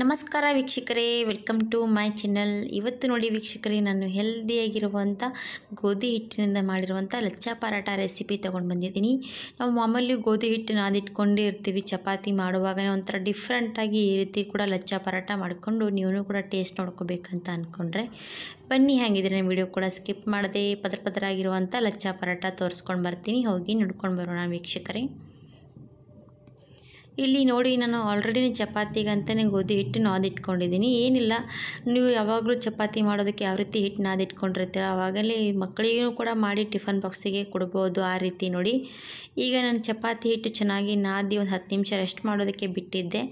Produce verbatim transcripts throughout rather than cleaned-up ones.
ನಮಸ್ಕಾರ ವೀಕ್ಷಕರೇ, welcome to my channel. ಇವತ್ತು ನೋಡಿ ವೀಕ್ಷಕರೇ, ನಾನು ಹೆಲ್ದಿಯಾಗಿರುವಂತ ಗೋಧಿ ಹಿಟ್ಟಿನಿಂದ ಮಾಡಿರುವಂತ ಲಚ್ಚಾ ಪರಾಟ ರೆಸಿಪಿ ತಗೊಂಡು ಬಂದಿದ್ದೀನಿ. ನಾವು ಮಾಮೂಲಿ ಗೋಧಿ ಹಿಟ್ಟು ನಾದಿಟ್ಕೊಂಡೇ ಇರ್ತೀವಿ ಚಪಾತಿ ಮಾಡುವಾಗ, ಒಂಥರ ಡಿಫ್ರೆಂಟ್ ಆಗಿ ಈ ರೀತಿ ಕೂಡ ಲಚ್ಚಾ ಪರಾಟ ಮಾಡಿಕೊಂಡು ನೀವು ಕೂಡ ಟೇಸ್ಟ್ ನೋಡ್ಕೋಬೇಕಂತ ಅಂದ್ಕೊಂಡ್ರೆ ಬನ್ನಿ. ಹಾಗಿದ್ರೆ ನಾನು ವಿಡಿಯೋ ಕೂಡ ಸ್ಕಿಪ್ ಮಾಡದೆ ಪದರ ಪದರಾಗಿರುವಂತ ಲಚ್ಚಾ ಪರಾಟ ತೋರಿಸ್ಕೊಂಡು ಬರ್ತೀನಿ, ಹೋಗಿ ನೋಡ್ಕೊಂಡು ಬರೋಣ ವೀಕ್ಷಕರೇ. ಇಲ್ಲಿ ನೋಡಿ, ನಾನು ಆಲ್ರೆಡಿ ಚಪಾತಿಗೆ ಅಂತಲೇ ಗೋಧಿ ಹಿಟ್ಟು ನಾದಿಟ್ಕೊಂಡಿದ್ದೀನಿ. ಏನಿಲ್ಲ, ನೀವು ಯಾವಾಗಲೂ ಚಪಾತಿ ಮಾಡೋದಕ್ಕೆ ಯಾವ ರೀತಿ ಹಿಟ್ಟು ನಾದಿಟ್ಕೊಂಡಿರ್ತೀರ ಆವಾಗಲೇ ಮಕ್ಕಳಿಗೂ ಕೂಡ ಮಾಡಿ ಟಿಫನ್ ಬಾಕ್ಸಿಗೆ ಕೊಡ್ಬೋದು. ಆ ರೀತಿ ನೋಡಿ, ಈಗ ನಾನು ಚಪಾತಿ ಹಿಟ್ಟು ಚೆನ್ನಾಗಿ ನಾದಿ ಒಂದು ಹತ್ತು ನಿಮಿಷ ರೆಸ್ಟ್ ಮಾಡೋದಕ್ಕೆ ಬಿಟ್ಟಿದ್ದೆ.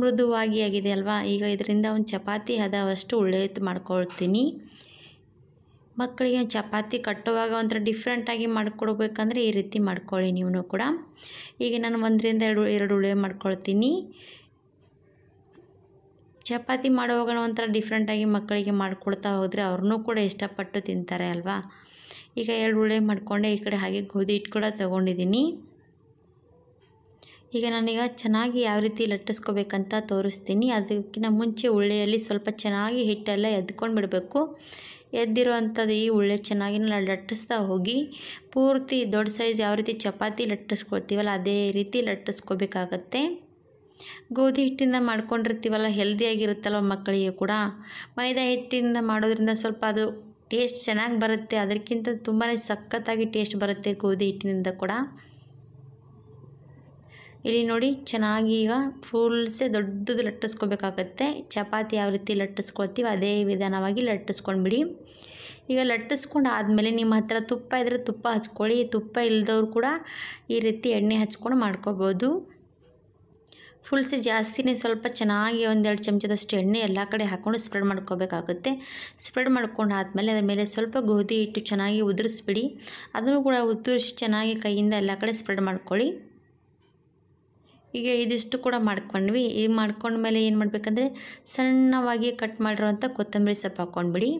ಮೃದುವಾಗಿ ಆಗಿದೆ ಅಲ್ವಾ, ಈಗ ಇದರಿಂದ ಒಂದು ಚಪಾತಿ ಹದವಷ್ಟು ಉಳ್ಳೆತ್ತು ಮಾಡ್ಕೊಳ್ತೀನಿ. ಮಕ್ಕಳಿಗೆ ಚಪಾತಿ ಕಟ್ಟುವಾಗ ಒಂಥರ ಡಿಫ್ರೆಂಟಾಗಿ ಮಾಡಿಕೊಡ್ಬೇಕಂದ್ರೆ ಈ ರೀತಿ ಮಾಡ್ಕೊಳ್ಳಿ ನೀವು ಕೂಡ. ಈಗ ನಾನು ಒಂದರಿಂದ ಎರಡು ಎರಡು ಉಳೆ ಮಾಡ್ಕೊಳ್ತೀನಿ. ಚಪಾತಿ ಮಾಡುವಾಗ ಒಂಥರ ಡಿಫ್ರೆಂಟಾಗಿ ಮಕ್ಕಳಿಗೆ ಮಾಡಿಕೊಡ್ತಾ ಹೋದರೆ ಅವ್ರನ್ನೂ ಕೂಡ ಇಷ್ಟಪಟ್ಟು ತಿಂತಾರೆ ಅಲ್ವಾ. ಈಗ ಎರಡು ಉಳೆ ಮಾಡಿಕೊಂಡೆ. ಈ ಕಡೆ ಹಾಗೆ ಗೋಧಿ ಹಿಟ್ಟು ಕೂಡ ತೊಗೊಂಡಿದ್ದೀನಿ. ಈಗ ನಾನೀಗ ಚೆನ್ನಾಗಿ ಯಾವ ರೀತಿ ಲಟ್ಟಿಸ್ಕೋಬೇಕಂತ ತೋರಿಸ್ತೀನಿ. ಅದಕ್ಕಿಂತ ಮುಂಚೆ ಉಳ್ಳೆಯಲ್ಲಿ ಸ್ವಲ್ಪ ಚೆನ್ನಾಗಿ ಹಿಟ್ಟೆಲ್ಲ ಎದ್ಕೊಂಡು ಬಿಡಬೇಕು. ಎದ್ದಿರುವಂಥದ್ದು ಈ ಉಳ್ಳೆ ಚೆನ್ನಾಗಿ ಲಟ್ಟಿಸ್ತಾ ಹೋಗಿ ಪೂರ್ತಿ ದೊಡ್ಡ ಸೈಜ್ ಯಾವ ರೀತಿ ಚಪಾತಿ ಲಟ್ಟಿಸ್ಕೊಳ್ತೀವಲ್ಲ ಅದೇ ರೀತಿ ಲಟ್ಟಿಸ್ಕೋಬೇಕಾಗತ್ತೆ. ಗೋಧಿ ಹಿಟ್ಟಿಂದ ಮಾಡ್ಕೊಂಡಿರ್ತೀವಲ್ಲ, ಹೆಲ್ದಿಯಾಗಿರುತ್ತಲ್ವ ಮಕ್ಕಳಿಗೆ ಕೂಡ. ಮೈದಾ ಹಿಟ್ಟಿನಿಂದ ಮಾಡೋದ್ರಿಂದ ಸ್ವಲ್ಪ ಅದು ಟೇಸ್ಟ್ ಚೆನ್ನಾಗಿ ಬರುತ್ತೆ, ಅದಕ್ಕಿಂತ ತುಂಬಾ ಸಖತ್ತಾಗಿ ಟೇಸ್ಟ್ ಬರುತ್ತೆ ಗೋಧಿ ಹಿಟ್ಟಿನಿಂದ ಕೂಡ. ಇಲ್ಲಿ ನೋಡಿ, ಚೆನ್ನಾಗಿ ಈಗ ಫುಲ್ಸೆ ದೊಡ್ಡದು ಲಟ್ಟಿಸ್ಕೋಬೇಕಾಗತ್ತೆ. ಚಪಾತಿ ಯಾವ ರೀತಿ ಲಟ್ಟಿಸ್ಕೊಳ್ತೀವಿ ಅದೇ ವಿಧಾನವಾಗಿ ಲಟ್ಟಿಸ್ಕೊಂಡ್ಬಿಡಿ. ಈಗ ಲಟ್ಟಿಸ್ಕೊಂಡು ಆದಮೇಲೆ ನಿಮ್ಮ ಹತ್ರ ತುಪ್ಪ ಇದ್ದರೆ ತುಪ್ಪ ಹಚ್ಕೊಳ್ಳಿ, ತುಪ್ಪ ಇಲ್ಲದವ್ರು ಕೂಡ ಈ ರೀತಿ ಎಣ್ಣೆ ಹಚ್ಕೊಂಡು ಮಾಡ್ಕೋಬೋದು. ಫುಲ್ಸೆ ಜಾಸ್ತಿನೇ ಸ್ವಲ್ಪ ಚೆನ್ನಾಗಿ ಒಂದೆರಡು ಚಮಚದಷ್ಟು ಎಣ್ಣೆ ಎಲ್ಲ ಕಡೆ ಹಾಕ್ಕೊಂಡು ಸ್ಪ್ರೆಡ್ ಮಾಡ್ಕೋಬೇಕಾಗುತ್ತೆ. ಸ್ಪ್ರೆಡ್ ಮಾಡ್ಕೊಂಡು ಆದಮೇಲೆ ಅದರ ಮೇಲೆ ಸ್ವಲ್ಪ ಗೋಧಿ ಹಿಟ್ಟು ಚೆನ್ನಾಗಿ ಉದುರಿಸ್ಬಿಡಿ. ಅದನ್ನು ಕೂಡ ಉದುರಿಸಿ ಚೆನ್ನಾಗಿ ಕೈಯಿಂದ ಎಲ್ಲ ಕಡೆ ಸ್ಪ್ರೆಡ್ ಮಾಡ್ಕೊಳ್ಳಿ. ಈಗ ಇದಿಷ್ಟು ಕೂಡ ಮಾಡ್ಕೊಂಡ್ವಿ. ಇದು ಮಾಡ್ಕೊಂಡ್ಮೇಲೆ ಏನು ಮಾಡಬೇಕಂದ್ರೆ ಸಣ್ಣವಾಗಿ ಕಟ್ ಮಾಡಿರೋಂಥ ಕೊತ್ತಂಬರಿ ಸೊಪ್ಪು ಹಾಕ್ಕೊಂಡ್ಬಿಡಿ.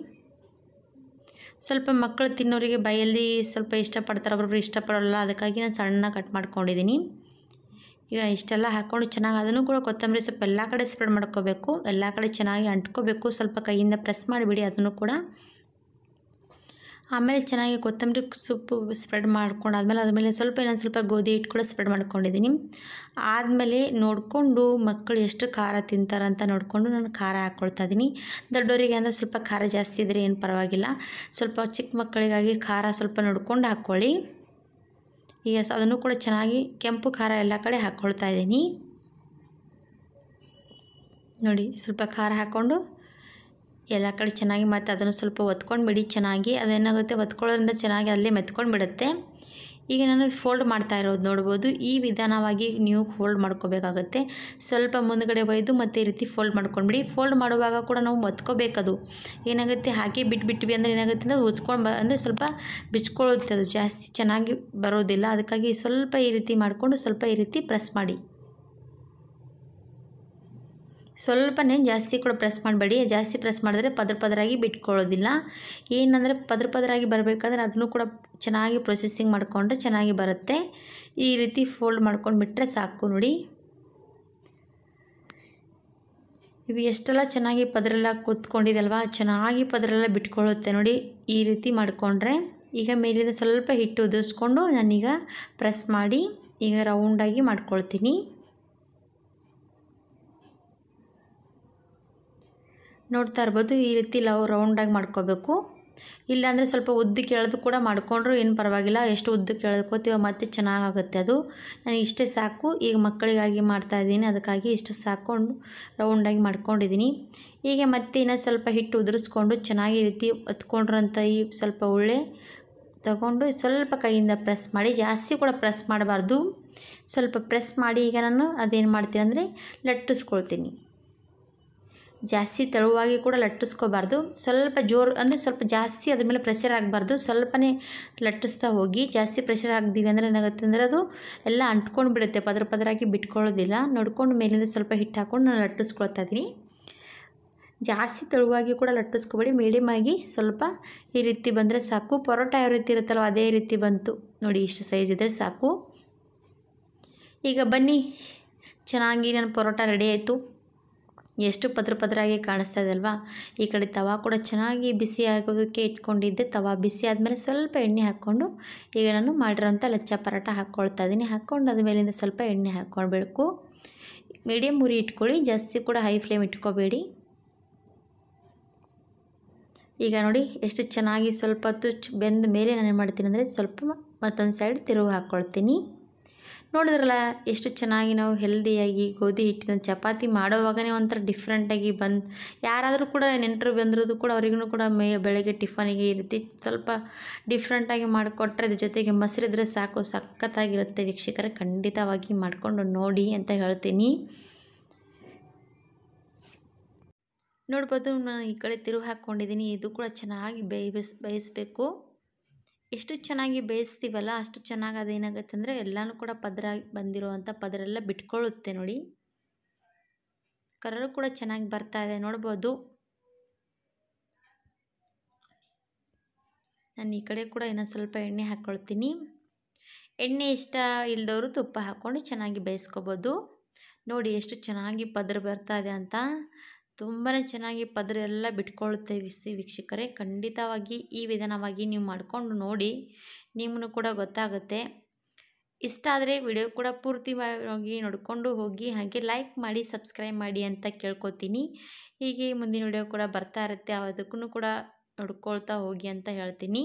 ಸ್ವಲ್ಪ ಮಕ್ಕಳು ತಿನ್ನೋರಿಗೆ ಬೈಯಲ್ಲಿ ಸ್ವಲ್ಪ ಇಷ್ಟಪಡ್ತಾರೆ, ಒಬ್ಬೊಬ್ರು ಇಷ್ಟಪಡೋಲ್ಲ, ಅದಕ್ಕಾಗಿ ನಾನು ಸಣ್ಣ ಕಟ್ ಮಾಡ್ಕೊಂಡಿದ್ದೀನಿ. ಈಗ ಇಷ್ಟೆಲ್ಲ ಹಾಕ್ಕೊಂಡು ಚೆನ್ನಾಗಿ ಅದನ್ನು ಕೂಡ ಕೊತ್ತಂಬರಿ ಸೊಪ್ಪು ಎಲ್ಲ ಕಡೆ ಸ್ಪ್ರೆಡ್ ಮಾಡ್ಕೋಬೇಕು, ಎಲ್ಲ ಕಡೆ ಚೆನ್ನಾಗಿ ಅಂಟ್ಕೋಬೇಕು. ಸ್ವಲ್ಪ ಕೈಯಿಂದ ಪ್ರೆಸ್ ಮಾಡಿಬಿಡಿ ಅದನ್ನು ಕೂಡ. ಆಮೇಲೆ ಚೆನ್ನಾಗಿ ಕೊತ್ತಂಬರಿ ಸೊಪ್ಪು ಸ್ಪ್ರೆಡ್ ಮಾಡ್ಕೊಂಡಾದ್ಮೇಲೆ ಅದ್ರ ಮೇಲೆ ಸ್ವಲ್ಪ ಇನ್ನೊಂದು ಸ್ವಲ್ಪ ಗೋಧಿ ಹಿಟ್ಟು ಕೂಡ ಸ್ಪ್ರೆಡ್ ಮಾಡ್ಕೊಂಡಿದ್ದೀನಿ. ಆದಮೇಲೆ ನೋಡಿಕೊಂಡು ಮಕ್ಕಳು ಎಷ್ಟು ಖಾರ ತಿಂತಾರಂತ ನೋಡಿಕೊಂಡು ನಾನು ಖಾರ ಹಾಕ್ಕೊಳ್ತಾ ಇದ್ದೀನಿ. ದೊಡ್ಡವರಿಗೆ ಅಂದರೆ ಸ್ವಲ್ಪ ಖಾರ ಜಾಸ್ತಿ ಇದ್ದರೆ ಏನು ಪರವಾಗಿಲ್ಲ, ಸ್ವಲ್ಪ ಚಿಕ್ಕ ಮಕ್ಕಳಿಗಾಗಿ ಖಾರ ಸ್ವಲ್ಪ ನೋಡ್ಕೊಂಡು ಹಾಕ್ಕೊಳ್ಳಿ. ಈಗ ಅದನ್ನು ಕೂಡ ಚೆನ್ನಾಗಿ ಕೆಂಪು ಖಾರ ಎಲ್ಲ ಕಡೆ ಹಾಕ್ಕೊಳ್ತಾ ಇದ್ದೀನಿ. ನೋಡಿ, ಸ್ವಲ್ಪ ಖಾರ ಹಾಕ್ಕೊಂಡು ಎಲ್ಲ ಕಡೆ ಚೆನ್ನಾಗಿ ಮತ್ತೆ ಅದನ್ನು ಸ್ವಲ್ಪ ಒತ್ಕೊಂಡು ಬಿಡಿ ಚೆನ್ನಾಗಿ. ಅದೇನಾಗುತ್ತೆ ಒತ್ಕೊಳ್ಳೋದ್ರಿಂದ ಚೆನ್ನಾಗಿ ಅಲ್ಲೇ ಮೆತ್ಕೊಂಡು ಬಿಡುತ್ತೆ. ಈಗ ನಾನು ಫೋಲ್ಡ್ ಮಾಡ್ತಾ ಇರೋದು ನೋಡ್ಬೋದು. ಈ ವಿಧಾನವಾಗಿ ನೀವು ಫೋಲ್ಡ್ ಮಾಡ್ಕೋಬೇಕಾಗತ್ತೆ. ಸ್ವಲ್ಪ ಮುಂದುಗಡೆ ಒಯ್ದು ಮತ್ತೆ ಈ ರೀತಿ ಫೋಲ್ಡ್ ಮಾಡ್ಕೊಂಡ್ಬಿಡಿ. ಫೋಲ್ಡ್ ಮಾಡುವಾಗ ಕೂಡ ನಾವು ಒತ್ಕೋಬೇಕದು. ಏನಾಗುತ್ತೆ ಹಾಗೆ ಬಿಟ್ಬಿಟ್ವಿ ಅಂದರೆ ಏನಾಗುತ್ತೆ ಅಂದರೆ ಉಚ್ಕೊಂಡು ಬ ಅಂದರೆ ಸ್ವಲ್ಪ ಬಿಚ್ಕೊಳ್ಳುತ್ತೆ, ಅದು ಜಾಸ್ತಿ ಚೆನ್ನಾಗಿ ಬರೋದಿಲ್ಲ. ಅದಕ್ಕಾಗಿ ಸ್ವಲ್ಪ ಈ ರೀತಿ ಮಾಡಿಕೊಂಡು ಸ್ವಲ್ಪ ಈ ರೀತಿ ಪ್ರೆಸ್ ಮಾಡಿ. ಸ್ವಲ್ಪನೇ ಜಾಸ್ತಿ ಕೂಡ ಪ್ರೆಸ್ ಮಾಡಬೇಡಿ, ಜಾಸ್ತಿ ಪ್ರೆಸ್ ಮಾಡಿದ್ರೆ ಪದರ ಪದರಾಗಿ ಬಿಟ್ಕೊಳ್ಳೋದಿಲ್ಲ. ಏನಂದರೆ ಪದರ ಪದರಾಗಿ ಬರಬೇಕಾದ್ರೆ ಅದನ್ನು ಕೂಡ ಚೆನ್ನಾಗಿ ಪ್ರೊಸೆಸಿಂಗ್ ಮಾಡಿಕೊಂಡ್ರೆ ಚೆನ್ನಾಗಿ ಬರುತ್ತೆ. ಈ ರೀತಿ ಫೋಲ್ಡ್ ಮಾಡ್ಕೊಂಡು ಬಿಟ್ಟರೆ ಸಾಕು ನೋಡಿ. ಇವು ಎಷ್ಟೆಲ್ಲ ಚೆನ್ನಾಗಿ ಪದರೆಲ್ಲ ಕೂತ್ಕೊಂಡಿದಲ್ವ, ಚೆನ್ನಾಗಿ ಪದರೆಲ್ಲ ಬಿಟ್ಕೊಳ್ಳುತ್ತೆ ನೋಡಿ ಈ ರೀತಿ ಮಾಡಿಕೊಂಡ್ರೆ. ಈಗ ಮೇಲಿಂದ ಸ್ವಲ್ಪ ಹಿಟ್ಟು ಉದುರಿಸ್ಕೊಂಡು ನಾನೀಗ ಪ್ರೆಸ್ ಮಾಡಿ ಈಗ ರೌಂಡಾಗಿ ಮಾಡ್ಕೊಳ್ತೀನಿ. ನೋಡ್ತಾ ಇರ್ಬೋದು, ಈ ರೀತಿ ನಾವು ರೌಂಡಾಗಿ ಮಾಡ್ಕೋಬೇಕು. ಇಲ್ಲಾಂದರೆ ಸ್ವಲ್ಪ ಉದ್ದಕ್ಕೆ ಎಳೆದು ಕೂಡ ಮಾಡಿಕೊಂಡ್ರು ಏನು ಪರವಾಗಿಲ್ಲ. ಎಷ್ಟು ಉದ್ದಕ್ಕೆ ಎಳ್ಕೋತೀವೋ ಮತ್ತೆ ಚೆನ್ನಾಗಾಗುತ್ತೆ ಅದು. ನಾನು ಇಷ್ಟೇ ಸಾಕು, ಈಗ ಮಕ್ಕಳಿಗಾಗಿ ಮಾಡ್ತಾಯಿದ್ದೀನಿ, ಅದಕ್ಕಾಗಿ ಇಷ್ಟು ಸಾಕೊಂಡು ರೌಂಡಾಗಿ ಮಾಡ್ಕೊಂಡಿದ್ದೀನಿ. ಈಗ ಮತ್ತೆ ಇನ್ನೂ ಸ್ವಲ್ಪ ಹಿಟ್ಟು ಉದುರಿಸ್ಕೊಂಡು ಚೆನ್ನಾಗಿ ರೀತಿ ಒತ್ಕೊಂಡ್ರಂಥ ಈ ಸ್ವಲ್ಪ ಉಳ್ಳೆ ತಗೊಂಡು ಸ್ವಲ್ಪ ಕೈಯಿಂದ ಪ್ರೆಸ್ ಮಾಡಿ, ಜಾಸ್ತಿ ಕೂಡ ಪ್ರೆಸ್ ಮಾಡಬಾರ್ದು, ಸ್ವಲ್ಪ ಪ್ರೆಸ್ ಮಾಡಿ. ಈಗ ನಾನು ಅದೇನು ಮಾಡ್ತೀನಿ ಅಂದರೆ ಲಟ್ಟಿಸ್ಕೊಳ್ತೀನಿ. ಜಾಸ್ತಿ ತೆಳುವಾಗಿ ಕೂಡ ಲಟ್ಟಿಸ್ಕೋಬಾರ್ದು, ಸ್ವಲ್ಪ ಜೋರು ಅಂದರೆ ಸ್ವಲ್ಪ ಜಾಸ್ತಿ ಅದ್ರ ಮೇಲೆ ಪ್ರೆಷರ್ ಆಗಬಾರ್ದು, ಸ್ವಲ್ಪನೇ ಲಟ್ಟಿಸ್ತಾ ಹೋಗಿ. ಜಾಸ್ತಿ ಪ್ರೆಷರ್ ಹಾಕ್ದೀವಿ ಅಂದರೆ ಏನಾಗುತ್ತೆ ಅಂದರೆ ಅದು ಎಲ್ಲ ಅಂಟ್ಕೊಂಡು ಬಿಡುತ್ತೆ, ಪದರ ಪದರಾಗಿ ಬಿಟ್ಕೊಳ್ಳೋದಿಲ್ಲ. ನೋಡ್ಕೊಂಡು ಮೇಲಿಂದ ಸ್ವಲ್ಪ ಹಿಟ್ಟು ಹಾಕ್ಕೊಂಡು ನಾನು ಲಟ್ಟಿಸ್ಕೊಳ್ತಾ ಇದ್ದೀನಿ. ಜಾಸ್ತಿ ತೆಳುವಾಗಿ ಕೂಡ ಲಟ್ಟಿಸ್ಕೊಬೇಡಿ, ಮೀಡಿಯಮಾಗಿ ಸ್ವಲ್ಪ ಈ ರೀತಿ ಬಂದರೆ ಸಾಕು. ಪರೋಟ ಯಾವ ರೀತಿ ಇರುತ್ತಲ್ಲ ಅದೇ ರೀತಿ ಬಂತು ನೋಡಿ, ಇಷ್ಟು ಸೈಜ್ ಇದ್ದರೆ ಸಾಕು. ಈಗ ಬನ್ನಿ, ಚೆನ್ನಾಗಿ ನನ್ನ ಪರೋಟ ರೆಡಿ ಆಯಿತು. ಎಷ್ಟು ಪದ್ರ ಪದ್ರಾಗಿ ಕಾಣಿಸ್ತಾ ಇದೆ ಅಲ್ವಾ. ಈ ಕಡೆ ತವಾ ಕೂಡ ಚೆನ್ನಾಗಿ ಬಿಸಿ ಆಗೋದಕ್ಕೆ ಇಟ್ಕೊಂಡಿದ್ದೆ. ತವಾ ಬಿಸಿ ಆದಮೇಲೆ ಸ್ವಲ್ಪ ಎಣ್ಣೆ ಹಾಕ್ಕೊಂಡು ಈಗ ನಾನು ಮಾಡಿರೋಂಥ ಲಚ್ಚಾ ಪರಾಟ ಹಾಕ್ಕೊಳ್ತಾ ಇದ್ದೀನಿ. ಹಾಕ್ಕೊಂಡು ಆದಮೇಲಿಂದ ಸ್ವಲ್ಪ ಎಣ್ಣೆ ಹಾಕ್ಕೊಳ್ಬೇಕು. ಮೀಡಿಯಮ್ ಉರಿ ಇಟ್ಕೊಳ್ಳಿ, ಜಾಸ್ತಿ ಕೂಡ ಹೈ ಫ್ಲೇಮ್ ಇಟ್ಕೋಬೇಡಿ. ಈಗ ನೋಡಿ ಎಷ್ಟು ಚೆನ್ನಾಗಿ ಸ್ವಲ್ಪ ಹೊತ್ತು ಬೆಂದ ಮೇಲೆ ನಾನು ಏನು ಮಾಡ್ತೀನಿ ಅಂದರೆ ಸ್ವಲ್ಪ ಮತ್ತೊಂದು ಸೈಡ್ ತಿರುವು ಹಾಕ್ಕೊಳ್ತೀನಿ. ನೋಡಿದ್ರಲ್ಲ ಎಷ್ಟು ಚೆನ್ನಾಗಿ ನಾವು ಹೆಲ್ದಿಯಾಗಿ ಗೋಧಿ ಹಿಟ್ಟಿನ ಚಪಾತಿ ಮಾಡೋವಾಗನೇ ಒಂಥರ ಡಿಫ್ರೆಂಟಾಗಿ ಬಂದು ಯಾರಾದರೂ ಕೂಡ ನೆಂಟರು ಬಂದಿರೋದು ಕೂಡ ಅವರಿಗೂ ಕೂಡ ಮೇ ಬೆಳಗ್ಗೆ ಟಿಫನಿಗೆ ಇರುತ್ತೆ ಸ್ವಲ್ಪ ಡಿಫ್ರೆಂಟಾಗಿ ಮಾಡಿಕೊಟ್ರೆ ಅದ್ರ ಜೊತೆಗೆ ಮೊಸರಿದ್ರೆ ಸಾಕು, ಸಖತ್ತಾಗಿರುತ್ತೆ. ವೀಕ್ಷಕರೇ ಖಂಡಿತವಾಗಿ ಮಾಡಿಕೊಂಡು ನೋಡಿ ಅಂತ ಹೇಳ್ತೀನಿ. ನೋಡ್ಬೋದು ನಾನು ಈ ಕಡೆ ತಿರುವು ಹಾಕ್ಕೊಂಡಿದ್ದೀನಿ. ಇದು ಕೂಡ ಚೆನ್ನಾಗಿ ಬೇಯಿಸ್ ಬೇಯಿಸಬೇಕು. ಎಷ್ಟು ಚೆನ್ನಾಗಿ ಬೇಯಿಸ್ತೀವಲ್ಲ ಅಷ್ಟು ಚೆನ್ನಾಗಿ ಅದೇನಾಗುತ್ತೆ ಅಂದರೆ ಎಲ್ಲನೂ ಕೂಡ ಪದರ ಬಂದಿರುವಂಥ ಪದರ ಎಲ್ಲ ಬಿಟ್ಕೊಳ್ಳುತ್ತೆ. ನೋಡಿ ಕಲರು ಕೂಡ ಚೆನ್ನಾಗಿ ಬರ್ತಾ ಇದೆ, ನೋಡ್ಬೋದು. ನಾನು ಈ ಕಡೆ ಕೂಡ ಇನ್ನೊಂದು ಸ್ವಲ್ಪ ಎಣ್ಣೆ ಹಾಕ್ಕೊಳ್ತೀನಿ. ಎಣ್ಣೆ ಇಷ್ಟ ಇಲ್ಲದವರು ತುಪ್ಪ ಹಾಕ್ಕೊಂಡು ಚೆನ್ನಾಗಿ ಬೇಯಿಸ್ಕೋಬೋದು. ನೋಡಿ ಎಷ್ಟು ಚೆನ್ನಾಗಿ ಪದರ ಬರ್ತಾ ಇದೆ ಅಂತ, ತುಂಬಾ ಚೆನ್ನಾಗಿ ಪದರ ಎಲ್ಲ ಬಿಟ್ಕೊಳ್ಳುತ್ತೆ. ವಿಸಿ ವೀಕ್ಷಕರೇ ಖಂಡಿತವಾಗಿ ಈ ವಿಧಾನವಾಗಿ ನೀವು ಮಾಡಿಕೊಂಡು ನೋಡಿ, ನಿಮ್ಮನ್ನು ಕೂಡ ಗೊತ್ತಾಗುತ್ತೆ. ಇಷ್ಟ ಆದರೆ ವಿಡಿಯೋ ಕೂಡ ಪೂರ್ತಿವಾಗಿ ನೋಡಿಕೊಂಡು ಹೋಗಿ, ಹಾಗೆ ಲೈಕ್ ಮಾಡಿ, ಸಬ್ಸ್ಕ್ರೈಬ್ ಮಾಡಿ ಅಂತ ಕೇಳ್ಕೊತೀನಿ. ಹೀಗೆ ಮುಂದಿನ ವಿಡಿಯೋ ಕೂಡ ಬರ್ತಾ ಇರುತ್ತೆ, ಅದಕ್ಕೂ ಕೂಡ ನೋಡ್ಕೊಳ್ತಾ ಹೋಗಿ ಅಂತ ಹೇಳ್ತೀನಿ.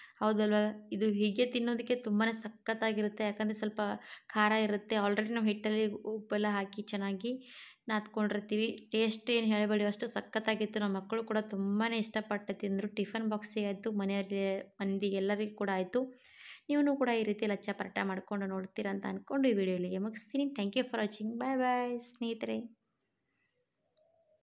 ಹೌದಲ್ವ. ಇದು ಹೀಗೆ ತಿನ್ನೋದಕ್ಕೆ ತುಂಬಾ ಸಖತ್ತಾಗಿರುತ್ತೆ, ಯಾಕಂದರೆ ಸ್ವಲ್ಪ ಖಾರ ಇರುತ್ತೆ. ಆಲ್ರೆಡಿ ನಾವು ಹಿಟ್ಟಲ್ಲಿ ಉಪ್ಪೆಲ್ಲ ಹಾಕಿ ಚೆನ್ನಾಗಿ ನಾದ್ಕೊಂಡಿರ್ತೀವಿ. ಟೇಸ್ಟ್ ಏನು ಹೇಳಬೇಡಿ ಅಷ್ಟು ಸಖತ್ತಾಗಿತ್ತು. ನಮ್ಮ ಮಕ್ಕಳು ಕೂಡ ತುಂಬಾ ಇಷ್ಟಪಟ್ಟು ತಿಂದರು. ಟಿಫನ್ ಬಾಕ್ಸಿಗೆ ಆಯಿತು, ಮನೆಯವರಿಗೆ ಮಂದಿಗೆ ಎಲ್ಲರಿಗೂ ಕೂಡ ಆಯಿತು. ನೀವು ಕೂಡ ಈ ರೀತಿ ಲಚ್ಚಾ ಪರಾಟ ಮಾಡಿಕೊಂಡು ನೋಡ್ತೀರಾ ಅಂತ ಅಂದ್ಕೊಂಡು ಈ ವಿಡಿಯೋ ಇಲ್ಲಿಗೆ ಮುಗಿಸ್ತೀನಿ. Thank you for watching. Bye bye ಸ್ನೇಹಿತರೆ.